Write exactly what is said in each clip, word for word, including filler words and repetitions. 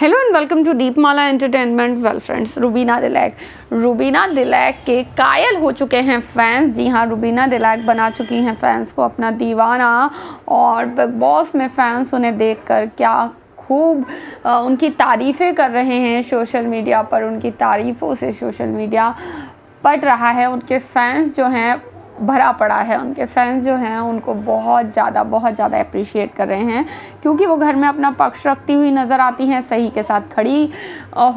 Hello and welcome to Deepmala entertainment. Well friends, Rubina Dilaik Rubina Dilaik के कायल हो चुके हैं फैंस। जी हाँ, रुबीना दिलैक बना चुकी हैं फैंस को अपना दीवाना, और बिग बॉस में फैंस उन्हें देखकर क्या खूब उनकी तारीफ़ें कर रहे हैं। सोशल मीडिया पर उनकी तारीफ़ों से सोशल मीडिया पट रहा है। उनके फैंस जो हैं भरा पड़ा है। उनके फैंस जो हैं उनको बहुत ज़्यादा बहुत ज़्यादा अप्रिशिएट कर रहे हैं, क्योंकि वो घर में अपना पक्ष रखती हुई नज़र आती हैं, सही के साथ खड़ी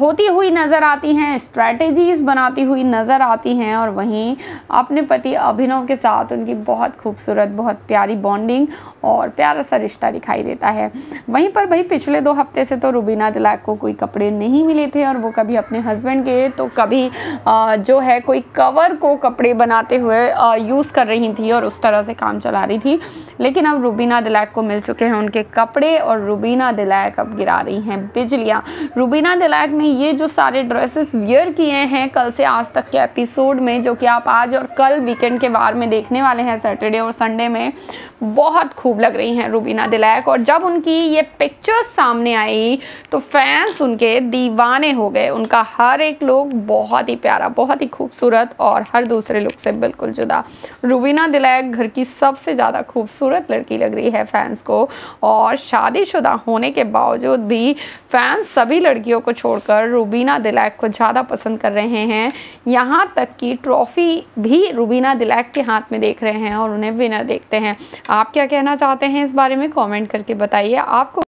होती हुई नज़र आती हैं, स्ट्रैटेजीज़ बनाती हुई नज़र आती हैं। और वहीं अपने पति अभिनव के साथ उनकी बहुत खूबसूरत, बहुत प्यारी बॉन्डिंग और प्यारा सा रिश्ता दिखाई देता है। वहीं पर भाई पिछले दो हफ्ते से तो रुबीना दिलैक को कोई कपड़े नहीं मिले थे, और वो कभी अपने हस्बैंड के तो कभी जो है कोई कवर को कपड़े बनाते हुए यूज़ कर रही थी और उस तरह से काम चला रही थी। लेकिन अब रुबीना दिलैक को मिल चुके हैं उनके कपड़े, और रुबीना दिलैक अब गिरा रही हैं बिजलियाँ। रुबीना दिलैक ने ये जो सारे ड्रेसेस वियर किए हैं कल से आज तक के एपिसोड में, जो कि आप आज और कल वीकेंड के वार में देखने वाले हैं, सैटरडे और संडे में, बहुत खूब लग रही हैं रुबीना दिलैक। और जब उनकी ये पिक्चर्स सामने आई तो फैंस उनके दीवाने हो गए। उनका हर एक लुक बहुत ही प्यारा, बहुत ही खूबसूरत और हर दूसरे लुक से बिल्कुल जुदा। रुबीना दिलैक घर की सबसे ज़्यादा खूबसूरत लड़की लग रही है फैंस को, और शादीशुदा होने के बावजूद भी फैंस सभी लड़कियों को छोड़कर रुबीना दिलैक को ज़्यादा पसंद कर रहे हैं। यहाँ तक कि ट्रॉफ़ी भी रुबीना दिलैक के हाथ में देख रहे हैं और उन्हें विनर देखते हैं। आप क्या कहना चाहते हैं इस बारे में कमेंट करके बताइए। आपको